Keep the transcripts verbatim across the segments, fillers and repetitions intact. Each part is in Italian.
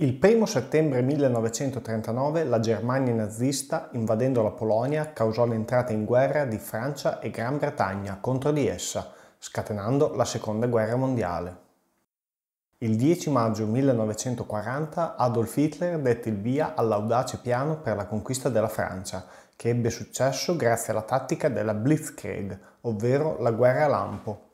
Il primo settembre millenovecentotrentanove la Germania nazista, invadendo la Polonia, causò l'entrata in guerra di Francia e Gran Bretagna contro di essa, scatenando la Seconda Guerra Mondiale. Il dieci maggio millenovecentoquaranta Adolf Hitler dette il via all'audace piano per la conquista della Francia, che ebbe successo grazie alla tattica della Blitzkrieg, ovvero la guerra lampo.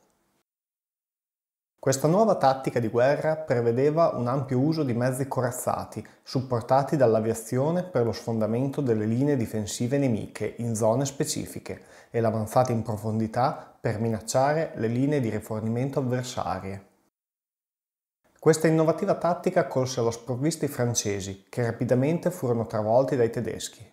Questa nuova tattica di guerra prevedeva un ampio uso di mezzi corazzati, supportati dall'aviazione per lo sfondamento delle linee difensive nemiche in zone specifiche e l'avanzata in profondità per minacciare le linee di rifornimento avversarie. Questa innovativa tattica colse allo sprovvisto i francesi, che rapidamente furono travolti dai tedeschi.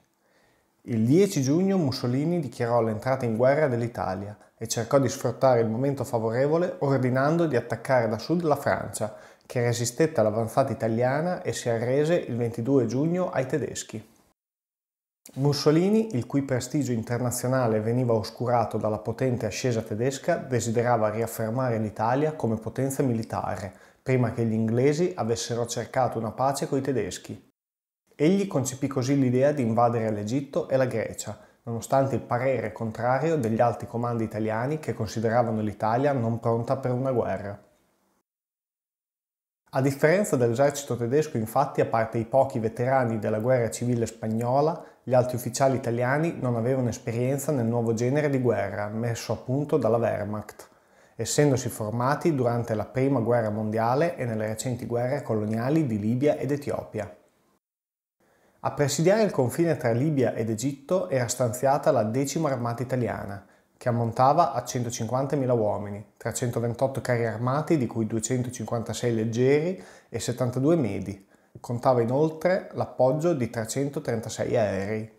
Il dieci giugno Mussolini dichiarò l'entrata in guerra dell'Italia e cercò di sfruttare il momento favorevole ordinando di attaccare da sud la Francia, che resistette all'avanzata italiana e si arrese il ventidue giugno ai tedeschi. Mussolini, il cui prestigio internazionale veniva oscurato dalla potente ascesa tedesca, desiderava riaffermare l'Italia come potenza militare, prima che gli inglesi avessero cercato una pace coi tedeschi. Egli concepì così l'idea di invadere l'Egitto e la Grecia, nonostante il parere contrario degli alti comandi italiani che consideravano l'Italia non pronta per una guerra. A differenza dell'esercito tedesco, infatti, a parte i pochi veterani della guerra civile spagnola, gli alti ufficiali italiani non avevano esperienza nel nuovo genere di guerra messo a punto dalla Wehrmacht, essendosi formati durante la Prima Guerra Mondiale e nelle recenti guerre coloniali di Libia ed Etiopia. A presidiare il confine tra Libia ed Egitto era stanziata la decima armata italiana, che ammontava a centocinquantamila uomini, trecentoventotto carri armati di cui duecentocinquantasei leggeri e settantadue medi. Contava inoltre l'appoggio di trecentotrentasei aerei.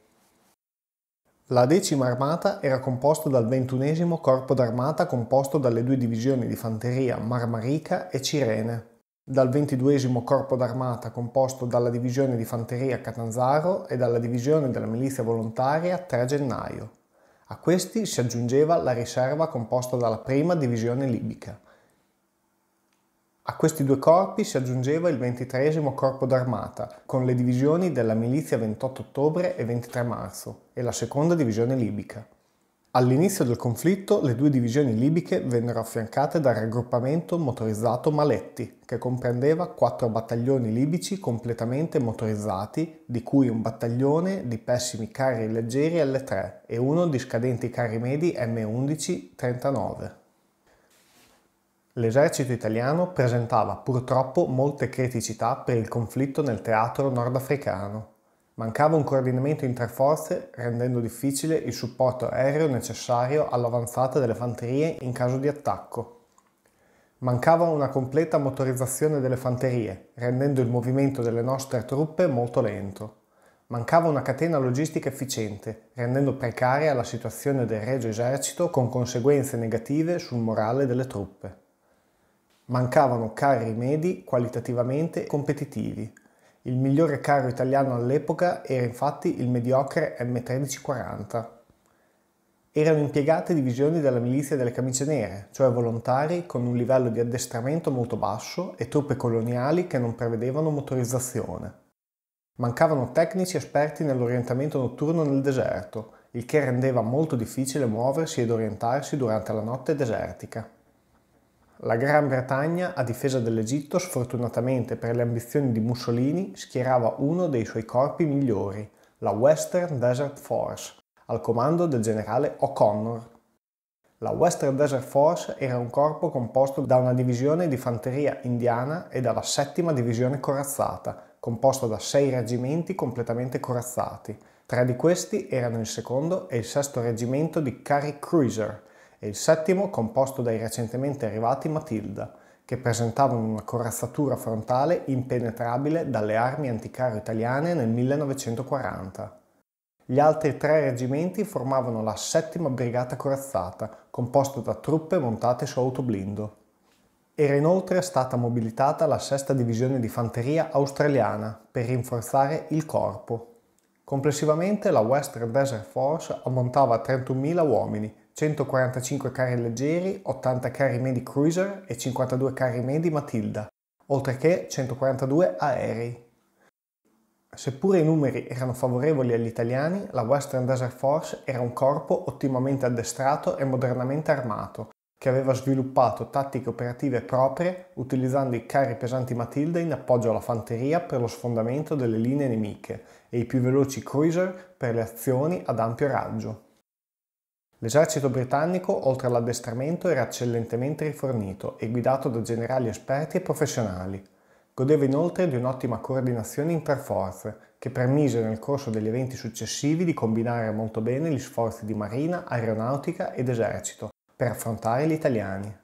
La decima armata era composta dal ventunesimo corpo d'armata composto dalle due divisioni di fanteria Marmarica e Cirene, dal ventiduesimo corpo d'armata composto dalla divisione di fanteria Catanzaro e dalla divisione della milizia volontaria tre gennaio. A questi si aggiungeva la riserva composta dalla prima divisione libica. A questi due corpi si aggiungeva il ventitreesimo corpo d'armata con le divisioni della milizia ventotto ottobre e ventitré marzo e la seconda divisione libica. All'inizio del conflitto le due divisioni libiche vennero affiancate dal raggruppamento motorizzato Maletti, che comprendeva quattro battaglioni libici completamente motorizzati, di cui un battaglione di pessimi carri leggeri L tre e uno di scadenti carri medi M undici trentanove. L'esercito italiano presentava purtroppo molte criticità per il conflitto nel teatro nordafricano. Mancava un coordinamento interforze, rendendo difficile il supporto aereo necessario all'avanzata delle fanterie in caso di attacco. Mancava una completa motorizzazione delle fanterie, rendendo il movimento delle nostre truppe molto lento. Mancava una catena logistica efficiente, rendendo precaria la situazione del Regio Esercito con conseguenze negative sul morale delle truppe. Mancavano carri medi qualitativamente competitivi. Il migliore carro italiano all'epoca era infatti il mediocre M tredici quaranta. Erano impiegate divisioni della milizia delle camicie nere, cioè volontari con un livello di addestramento molto basso e truppe coloniali che non prevedevano motorizzazione. Mancavano tecnici esperti nell'orientamento notturno nel deserto, il che rendeva molto difficile muoversi ed orientarsi durante la notte desertica. La Gran Bretagna, a difesa dell'Egitto, sfortunatamente per le ambizioni di Mussolini, schierava uno dei suoi corpi migliori, la Western Desert Force, al comando del generale O'Connor. La Western Desert Force era un corpo composto da una divisione di fanteria indiana e dalla settima divisione corazzata, composta da sei reggimenti completamente corazzati. Tre di questi erano il secondo e il sesto reggimento di carri Cruiser, e il settimo composto dai recentemente arrivati Matilda, che presentavano una corazzatura frontale impenetrabile dalle armi anticarro italiane nel millenovecentoquaranta. Gli altri tre reggimenti formavano la settima brigata corazzata, composta da truppe montate su autoblindo. Era inoltre stata mobilitata la sesta divisione di fanteria australiana per rinforzare il corpo. Complessivamente la Western Desert Force ammontava a trentunomila uomini, centoquarantacinque carri leggeri, ottanta carri medi Cruiser e cinquantadue carri medi Matilda, oltre che centoquarantadue aerei. Seppure i numeri erano favorevoli agli italiani, la Western Desert Force era un corpo ottimamente addestrato e modernamente armato, che aveva sviluppato tattiche operative proprie utilizzando i carri pesanti Matilda in appoggio alla fanteria per lo sfondamento delle linee nemiche e i più veloci Cruiser per le azioni ad ampio raggio. L'esercito britannico, oltre all'addestramento, era eccellentemente rifornito e guidato da generali esperti e professionali. Godeva inoltre di un'ottima coordinazione interforze, che permise nel corso degli eventi successivi di combinare molto bene gli sforzi di marina, aeronautica ed esercito per affrontare gli italiani.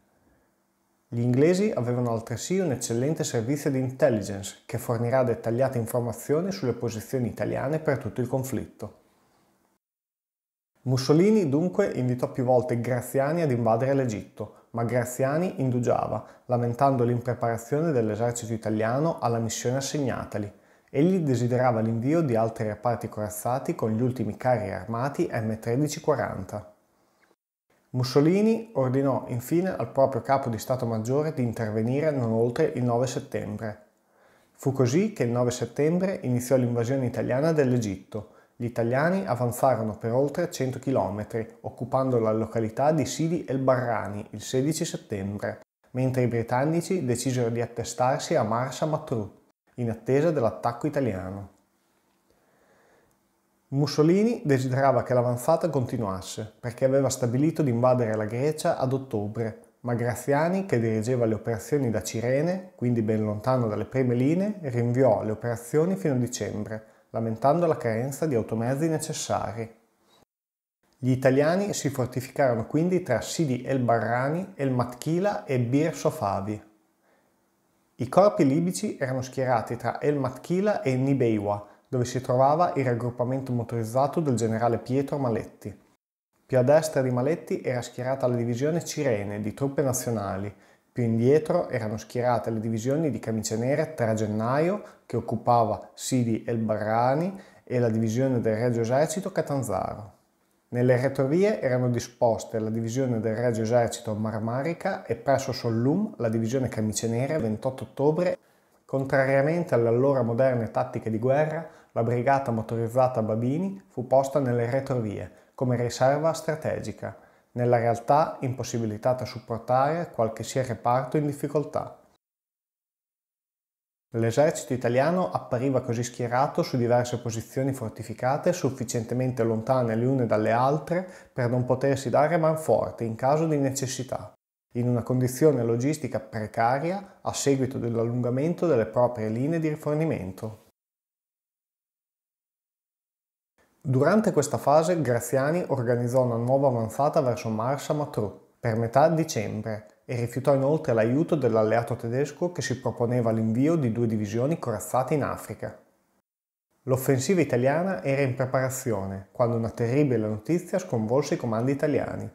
Gli inglesi avevano altresì un eccellente servizio di intelligence che fornirà dettagliate informazioni sulle posizioni italiane per tutto il conflitto. Mussolini dunque invitò più volte Graziani ad invadere l'Egitto, ma Graziani indugiava, lamentando l'impreparazione dell'esercito italiano alla missione assegnatagli. Egli desiderava l'invio di altri reparti corazzati con gli ultimi carri armati M tredici quaranta. Mussolini ordinò infine al proprio capo di Stato Maggiore di intervenire non oltre il nove settembre. Fu così che il nove settembre iniziò l'invasione italiana dell'Egitto. Gli italiani avanzarono per oltre cento chilometri, occupando la località di Sidi el-Barrani il sedici settembre, mentre i britannici decisero di attestarsi a Marsa Matruh, in attesa dell'attacco italiano. Mussolini desiderava che l'avanzata continuasse, perché aveva stabilito di invadere la Grecia ad ottobre, ma Graziani, che dirigeva le operazioni da Cirene, quindi ben lontano dalle prime linee, rinviò le operazioni fino a dicembre, lamentando la carenza di automezzi necessari. Gli italiani si fortificarono quindi tra Sidi el-Barrani, el-Matkila e Bir Sofavi. I corpi libici erano schierati tra el-Matkila e Nibeiwa, dove si trovava il raggruppamento motorizzato del generale Pietro Maletti. Più a destra di Maletti era schierata la divisione Cirene di truppe nazionali, più indietro erano schierate le divisioni di camicie nere tre gennaio, che occupava Sidi el-Barrani, e la divisione del Regio Esercito Catanzaro. Nelle retrovie erano disposte la divisione del Regio Esercito Marmarica e presso Sollum la divisione camicie nere ventotto ottobre. Contrariamente alle allora moderne tattiche di guerra, la brigata motorizzata Babini fu posta nelle retrovie, come riserva strategica, nella realtà impossibilitata a supportare qualchesia reparto in difficoltà. L'esercito italiano appariva così schierato su diverse posizioni fortificate sufficientemente lontane le une dalle altre per non potersi dare manforte in caso di necessità, in una condizione logistica precaria a seguito dell'allungamento delle proprie linee di rifornimento. Durante questa fase Graziani organizzò una nuova avanzata verso Marsa Matruh per metà dicembre e rifiutò inoltre l'aiuto dell'alleato tedesco che si proponeva l'invio di due divisioni corazzate in Africa. L'offensiva italiana era in preparazione quando una terribile notizia sconvolse i comandi italiani.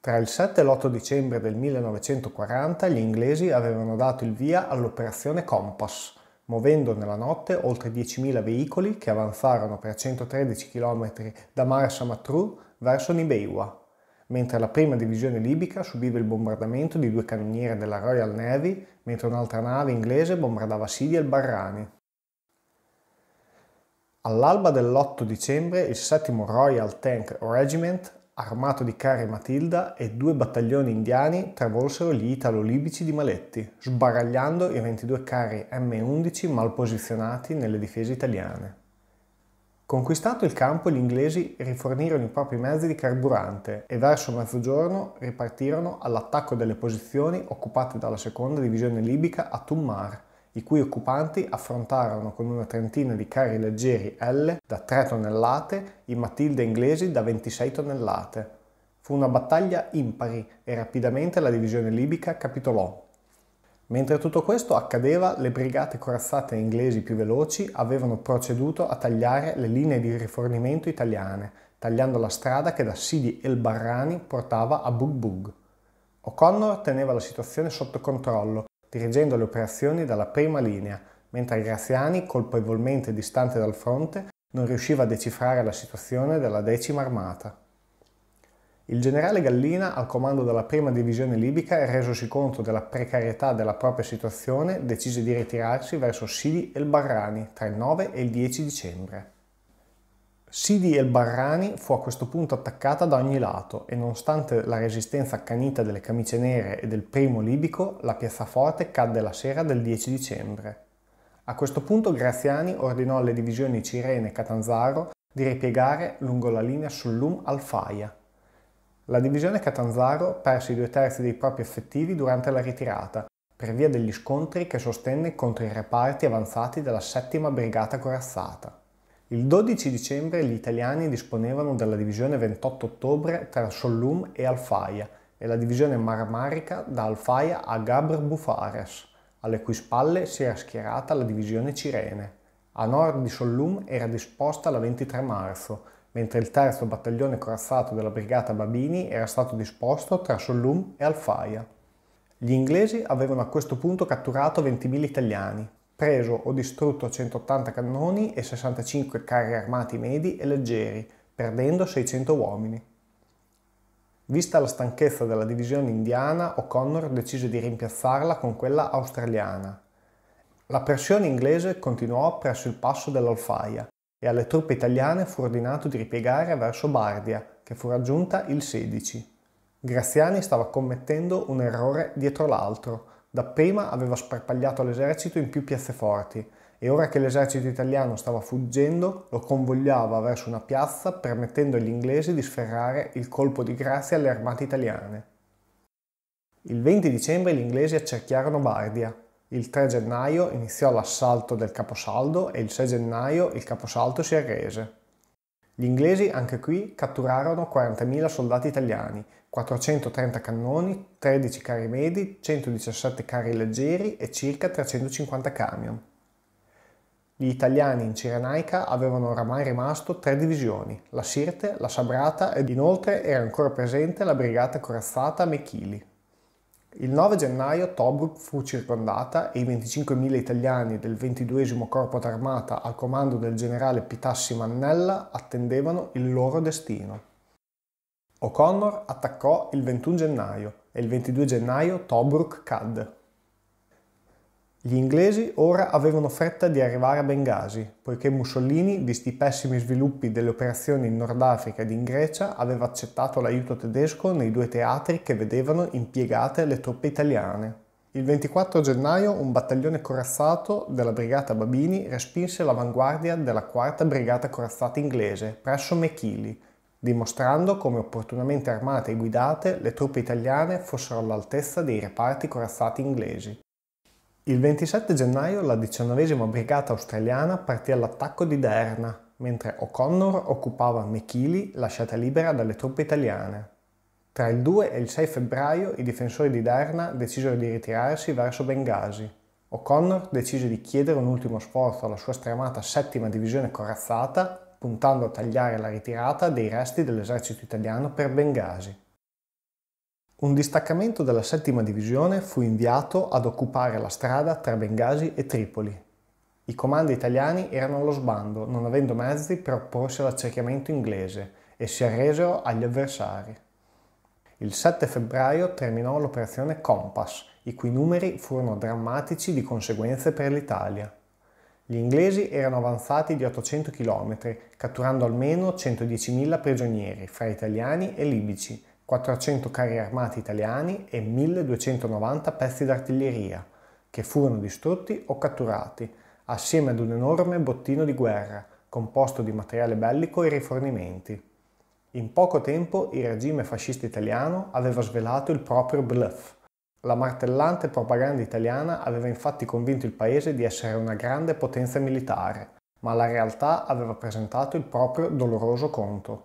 Tra il sette e l'otto dicembre del millenovecentoquaranta gli inglesi avevano dato il via all'operazione Compass, muovendo nella notte oltre diecimila veicoli che avanzarono per centotredici chilometri da Marsa Matruh verso Nibeiwa, mentre la prima divisione libica subiva il bombardamento di due cannoniere della Royal Navy, mentre un'altra nave inglese bombardava Sidi el-Barrani. All'alba dell'otto dicembre il settimo Royal Tank Regiment, armato di carri Matilda, e due battaglioni indiani travolsero gli italo-libici di Maletti, sbaragliando i ventidue carri M undici mal posizionati nelle difese italiane. Conquistato il campo, gli inglesi rifornirono i propri mezzi di carburante e verso mezzogiorno ripartirono all'attacco delle posizioni occupate dalla seconda divisione libica a Tummar, i cui occupanti affrontarono con una trentina di carri leggeri L da tre tonnellate i Matilda inglesi da ventisei tonnellate. Fu una battaglia impari e rapidamente la divisione libica capitolò. Mentre tutto questo accadeva, le brigate corazzate inglesi più veloci avevano proceduto a tagliare le linee di rifornimento italiane, tagliando la strada che da Sidi el-Barrani portava a Bug Bug. O'Connor teneva la situazione sotto controllo, dirigendo le operazioni dalla prima linea, mentre Graziani, colpevolmente distante dal fronte, non riusciva a decifrare la situazione della decima armata. Il generale Gallina, al comando della prima divisione libica, resosi conto della precarietà della propria situazione, decise di ritirarsi verso Sidi el-Barrani tra il nove e il dieci dicembre. Sidi el-Barrani fu a questo punto attaccata da ogni lato e nonostante la resistenza accanita delle camicie nere e del primo libico, la piazzaforte cadde la sera del dieci dicembre. A questo punto Graziani ordinò alle divisioni Cirene e Catanzaro di ripiegare lungo la linea Sollum-Halfaya. La divisione Catanzaro perse i due terzi dei propri effettivi durante la ritirata, per via degli scontri che sostenne contro i reparti avanzati della settima Brigata Corazzata. Il dodici dicembre gli italiani disponevano della divisione ventotto ottobre tra Sollum e Halfaya e la divisione Marmarica da Halfaya a Gabr Bufares, alle cui spalle si era schierata la divisione Cirene. A nord di Sollum era disposta la ventitré marzo, mentre il terzo battaglione corazzato della brigata Babini era stato disposto tra Sollum e Halfaya. Gli inglesi avevano a questo punto catturato ventimila italiani, preso o distrutto centottanta cannoni e sessantacinque carri armati medi e leggeri, perdendo seicento uomini. Vista la stanchezza della divisione indiana, O'Connor decise di rimpiazzarla con quella australiana. La pressione inglese continuò presso il passo dell'Halfaya e alle truppe italiane fu ordinato di ripiegare verso Bardia, che fu raggiunta il sedici. Graziani stava commettendo un errore dietro l'altro. Dapprima aveva sparpagliato l'esercito in più piazzeforti e ora che l'esercito italiano stava fuggendo lo convogliava verso una piazza permettendo agli inglesi di sferrare il colpo di grazia alle armate italiane. Il venti dicembre gli inglesi accerchiarono Bardia. Il tre gennaio iniziò l'assalto del caposaldo e il sei gennaio il caposaldo si arrese. Gli inglesi anche qui catturarono quarantamila soldati italiani, quattrocentotrenta cannoni, tredici carri medi, centodiciassette carri leggeri e circa trecentocinquanta camion. Gli italiani in Cirenaica avevano oramai rimasto tre divisioni, la Sirte, la Sabrata ed inoltre era ancora presente la brigata corazzata Mechili. Il nove gennaio Tobruk fu circondata e i venticinquemila italiani del ventiduesimo Corpo d'Armata al comando del generale Pitassi Mannella attendevano il loro destino. O'Connor attaccò il ventuno gennaio e il ventidue gennaio Tobruk cadde. Gli inglesi ora avevano fretta di arrivare a Bengasi, poiché Mussolini, visti i pessimi sviluppi delle operazioni in Nord Africa ed in Grecia, aveva accettato l'aiuto tedesco nei due teatri che vedevano impiegate le truppe italiane. Il ventiquattro gennaio un battaglione corazzato della brigata Babini respinse l'avanguardia della quarta brigata corazzata inglese presso Mechili, dimostrando come opportunamente armate e guidate le truppe italiane fossero all'altezza dei reparti corazzati inglesi. Il ventisette gennaio la diciannovesima brigata australiana partì all'attacco di Derna, mentre O'Connor occupava Mechili lasciata libera dalle truppe italiane. Tra il due e il sei febbraio i difensori di Derna decisero di ritirarsi verso Bengasi. O'Connor decise di chiedere un ultimo sforzo alla sua stremata settima divisione corazzata, puntando a tagliare la ritirata dei resti dell'esercito italiano per Bengasi. Un distaccamento della settima divisione fu inviato ad occupare la strada tra Bengasi e Tripoli. I comandi italiani erano allo sbando, non avendo mezzi per opporsi all'accerchiamento inglese, e si arresero agli avversari. Il sette febbraio terminò l'operazione Compass, i cui numeri furono drammatici di conseguenze per l'Italia. Gli inglesi erano avanzati di ottocento chilometri, catturando almeno centodiecimila prigionieri, fra italiani e libici, quattrocento carri armati italiani e milleduecentonovanta pezzi d'artiglieria, che furono distrutti o catturati, assieme ad un enorme bottino di guerra, composto di materiale bellico e rifornimenti. In poco tempo il regime fascista italiano aveva svelato il proprio bluff. La martellante propaganda italiana aveva infatti convinto il paese di essere una grande potenza militare, ma la realtà aveva presentato il proprio doloroso conto.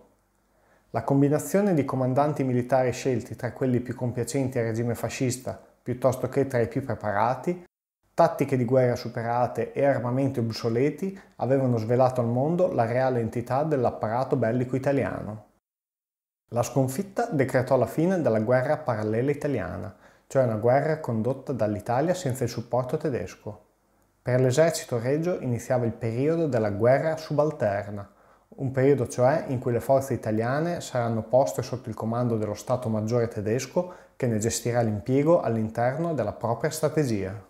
La combinazione di comandanti militari scelti tra quelli più compiacenti al regime fascista piuttosto che tra i più preparati, tattiche di guerra superate e armamenti obsoleti avevano svelato al mondo la reale entità dell'apparato bellico italiano. La sconfitta decretò la fine della guerra parallela italiana, cioè una guerra condotta dall'Italia senza il supporto tedesco. Per l'esercito regio iniziava il periodo della guerra subalterna, un periodo cioè in cui le forze italiane saranno poste sotto il comando dello Stato Maggiore tedesco che ne gestirà l'impiego all'interno della propria strategia.